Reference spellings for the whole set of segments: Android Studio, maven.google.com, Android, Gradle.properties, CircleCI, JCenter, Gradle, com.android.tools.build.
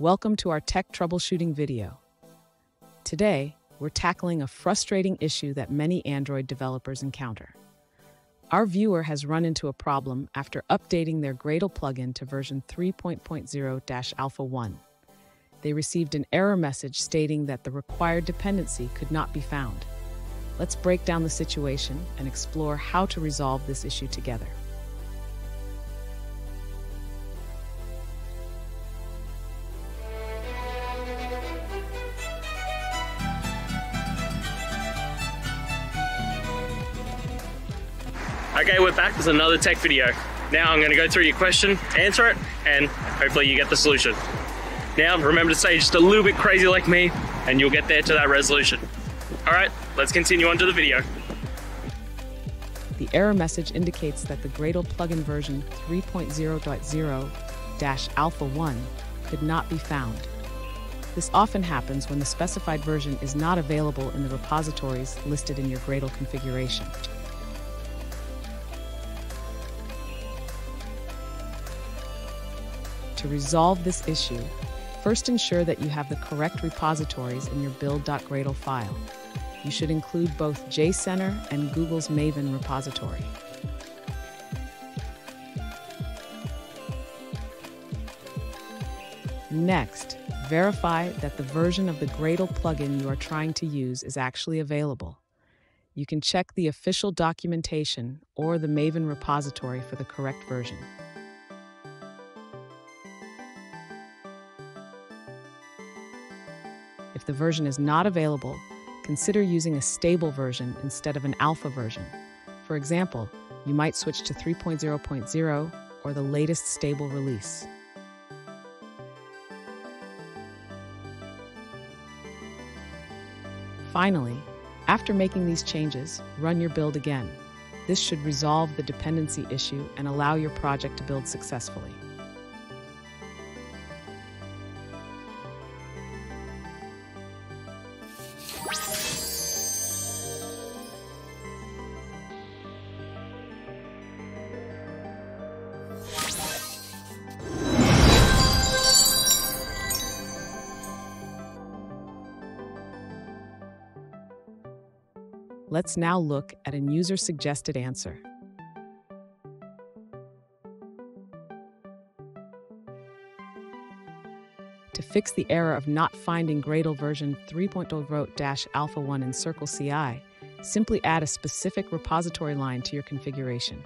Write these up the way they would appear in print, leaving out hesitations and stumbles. Welcome to our tech troubleshooting video. Today, we're tackling a frustrating issue that many Android developers encounter. Our viewer has run into a problem after updating their Gradle plugin to version 3.0-alpha 1. They received an error message stating that the required dependency could not be found. Let's break down the situation and explore how to resolve this issue together. Okay, we're back with another tech video. Now I'm going to go through your question, answer it, and hopefully you get the solution. Now remember to stay just a little bit crazy like me, and you'll get there to that resolution. All right, let's continue on to the video. The error message indicates that the Gradle plugin version 3.0.0-alpha 1 could not be found. This often happens when the specified version is not available in the repositories listed in your Gradle configuration. To resolve this issue, first ensure that you have the correct repositories in your build.gradle file. You should include both JCenter and Google's Maven repository. Next, verify that the version of the Gradle plugin you are trying to use is actually available. You can check the official documentation or the Maven repository for the correct version. If the version is not available, consider using a stable version instead of an alpha version. For example, you might switch to 3.0.0 or the latest stable release. Finally, after making these changes, run your build again. This should resolve the dependency issue and allow your project to build successfully. Let's now look at a user-suggested answer. To fix the error of not finding Gradle version 3.0-alpha 1 in CircleCI, simply add a specific repository line to your configuration.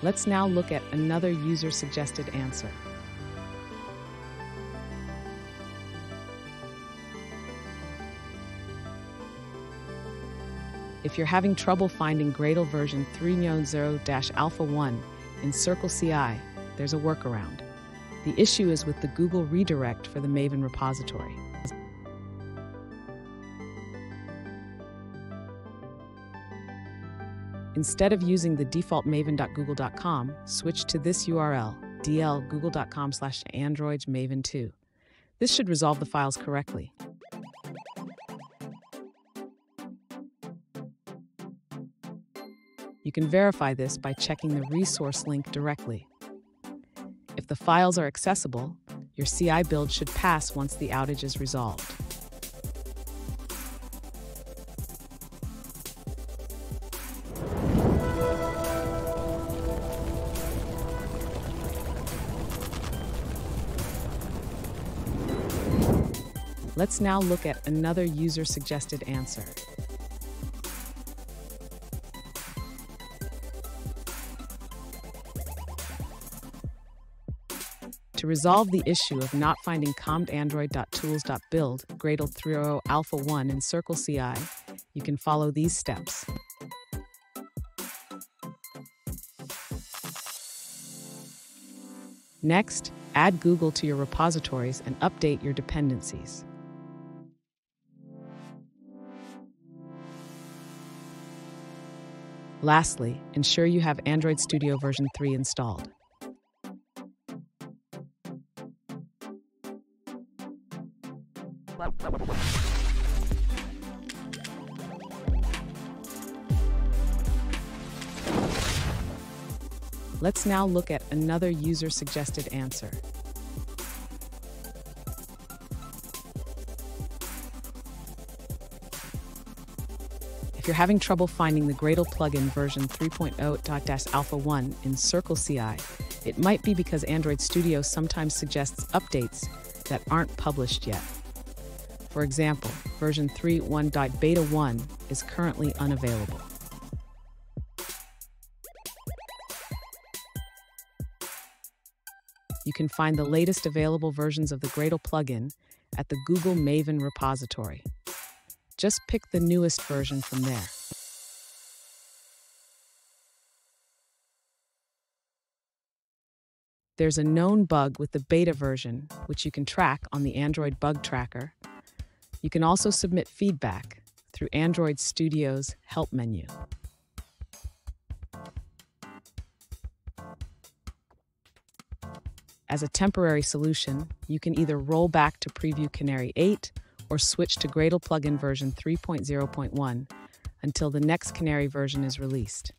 Let's now look at another user-suggested answer. If you're having trouble finding Gradle version 3.0-alpha 1 in CircleCI, there's a workaround. The issue is with the Google redirect for the Maven repository. Instead of using the default maven.google.com, switch to this URL, dl.google.com/android-maven2. This should resolve the files correctly. You can verify this by checking the resource link directly. If the files are accessible, your CI build should pass once the outage is resolved. Let's now look at another user-suggested answer. To resolve the issue of not finding com.android.tools.build Gradle 3.0 Alpha 1 in CircleCI, you can follow these steps. Next, add Google to your repositories and update your dependencies. Lastly, ensure you have Android Studio version 3 installed. Let's now look at another user-suggested answer. If you're having trouble finding the Gradle plugin version 3.0.-alpha 1 in CircleCI, it might be because Android Studio sometimes suggests updates that aren't published yet. For example, version 3.1.beta 1 is currently unavailable. You can find the latest available versions of the Gradle plugin at the Google Maven repository. Just pick the newest version from there. There's a known bug with the beta version, which you can track on the Android Bug Tracker. You can also submit feedback through Android Studio's Help menu. As a temporary solution, you can either roll back to preview Canary 8 or switch to Gradle plugin version 3.0.1 until the next Canary version is released.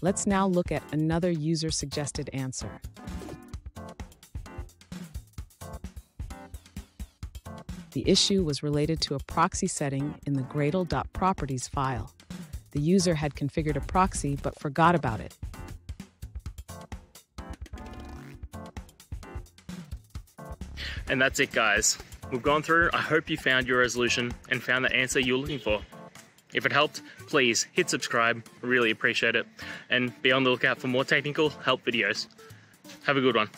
Let's now look at another user-suggested answer. The issue was related to a proxy setting in the Gradle.properties file. The user had configured a proxy but forgot about it. And that's it, guys. We've gone through. I hope you found your resolution and found the answer you're looking for. If it helped, please hit subscribe. I really appreciate it. And be on the lookout for more technical help videos. Have a good one.